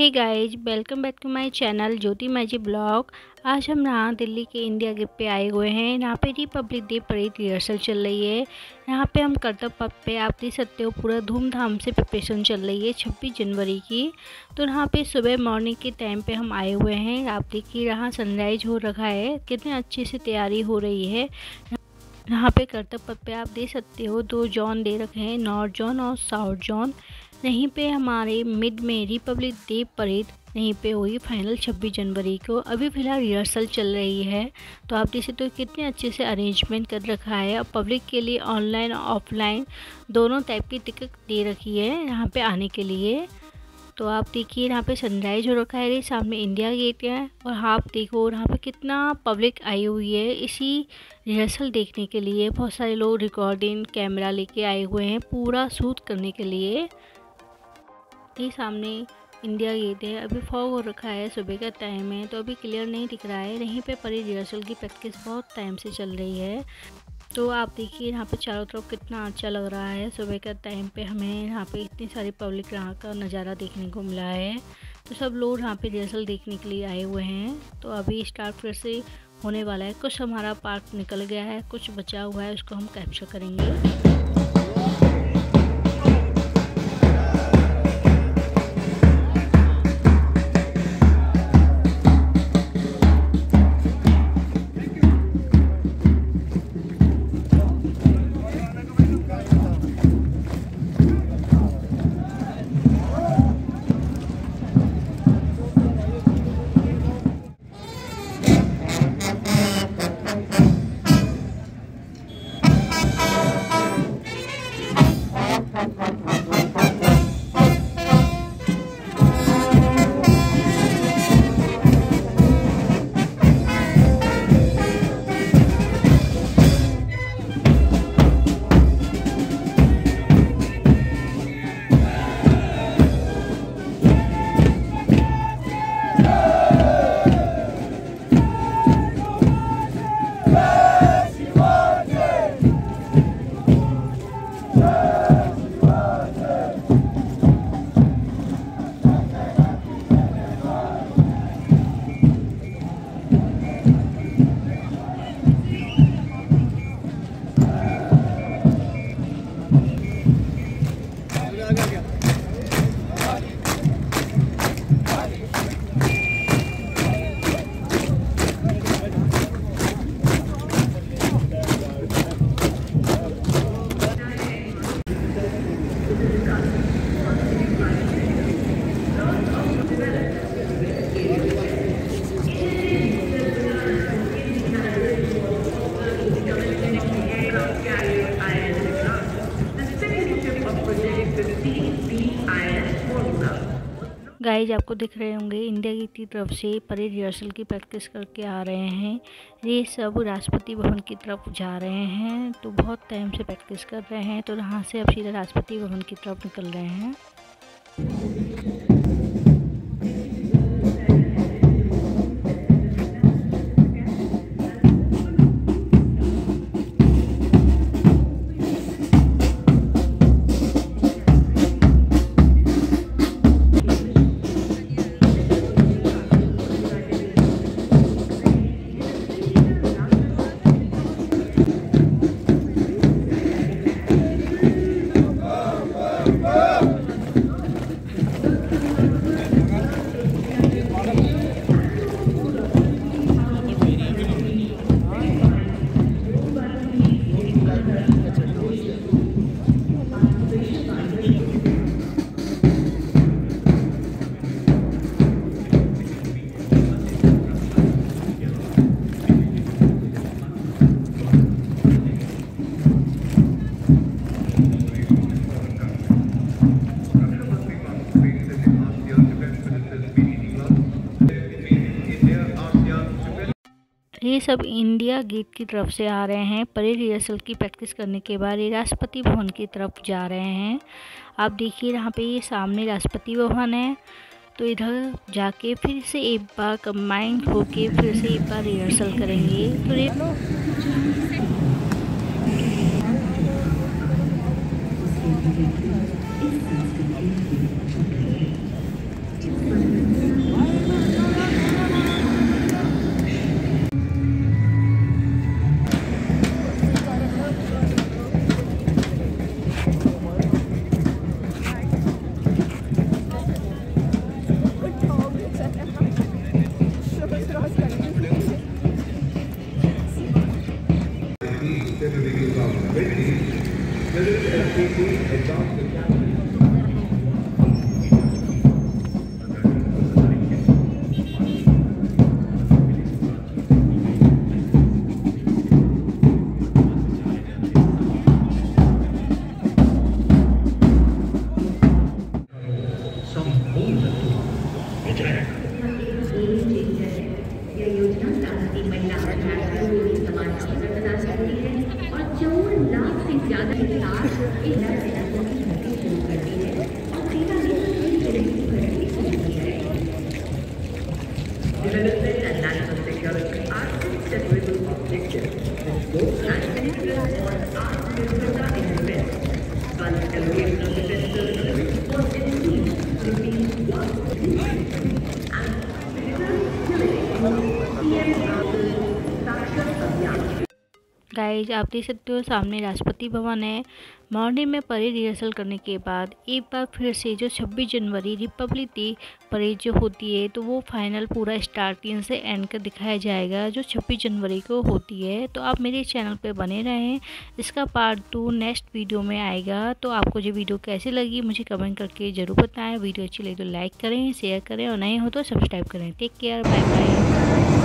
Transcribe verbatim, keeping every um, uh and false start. Hey guys, welcome back to my channel Jyoti magic blog. आज हम यहाँ दिल्ली के इंडिया गेट पे आए हुए हैं। यहाँ पे रिपब्लिक डे परेड रिहर्सल चल रही है। यहाँ पे हम कर्तव्य पथ पे आप देख सकते हो पूरा धूमधाम से प्रिपरेशन चल रही है छब्बीस जनवरी की। तो यहाँ पे सुबह मॉर्निंग के टाइम पे हम आए हुए हैं। आप देखिए यहाँ सनराइज हो रखा है, कितने अच्छे से तैयारी हो रही है। यहाँ पे कर्तव्य पथ पे आप देख सकते हो दो जोन दे रखे हैं, नॉर्थ जोन और साउथ जोन। यहीं पे हमारे मिड में रिपब्लिक डे परेड यहीं पे हुई फाइनल छब्बीस जनवरी को। अभी फ़िलहाल रिहर्सल चल रही है। तो आप देख सकते हो कितने अच्छे से अरेंजमेंट कर रखा है और पब्लिक के लिए ऑनलाइन और ऑफलाइन दोनों टाइप की टिकट दे रखी है यहाँ पे आने के लिए। तो आप देखिए यहाँ पे सनराइज हो रखा है, सामने इंडिया गेट है और आप देखो यहाँ पे कितना पब्लिक आई हुई है इसी रिहर्सल देखने के लिए। बहुत सारे लोग रिकॉर्डिंग कैमरा लेके आए हुए हैं पूरा शूट करने के लिए। ये सामने इंडिया गेट है, अभी फॉग हो रखा है, सुबह का टाइम है तो अभी क्लियर नहीं दिख रहा है। यहीं पे परेड रिहर्सल की प्रैक्टिस बहुत टाइम से चल रही है। तो आप देखिए यहाँ पे चारों तरफ कितना अच्छा लग रहा है। सुबह का टाइम पे हमें यहाँ पे इतनी सारी पब्लिक यहाँ का नज़ारा देखने को मिला है। तो सब लोग यहाँ पे रिहर्सल देखने के लिए आए हुए हैं। तो अभी स्टार्ट फिर से होने वाला है। कुछ हमारा पार्ट निकल गया है, कुछ बचा हुआ है, उसको हम कैप्चर करेंगे। गाइज, आपको दिख रहे होंगे इंडिया गेट की तरफ से परेड रिहर्सल की प्रैक्टिस करके आ रहे हैं। ये सब राष्ट्रपति भवन की तरफ जा रहे हैं। तो बहुत टाइम से प्रैक्टिस कर रहे हैं। तो यहाँ से अब सीधा राष्ट्रपति भवन की तरफ निकल रहे हैं। ये सब इंडिया गेट की तरफ से आ रहे हैं। परेड रिहर्सल की प्रैक्टिस करने के बाद ये राष्ट्रपति भवन की तरफ जा रहे हैं। आप देखिए यहाँ पे ये सामने राष्ट्रपति भवन है। तो इधर जाके फिर से एक बार कंबाइंड होके फिर से एक बार रिहर्सल करेंगे। तो ये गाइज आप देख सकते हो सामने राष्ट्रपति भवन है। मॉर्निंग में परेड रिहर्सल करने के बाद एक बार फिर से जो छब्बीस जनवरी रिपब्लिक डे परेड जो होती है तो वो फाइनल पूरा स्टार्टिंग से एंड कर दिखाया जाएगा जो छब्बीस जनवरी को होती है। तो आप मेरे चैनल पे बने रहें, इसका पार्ट टू नेक्स्ट वीडियो में आएगा। तो आपको जो वीडियो कैसी लगी मुझे कमेंट करके ज़रूर बताएँ। वीडियो अच्छी लगी तो लाइक करें, शेयर करें और नए हो तो सब्सक्राइब करें। Take care, bye bye.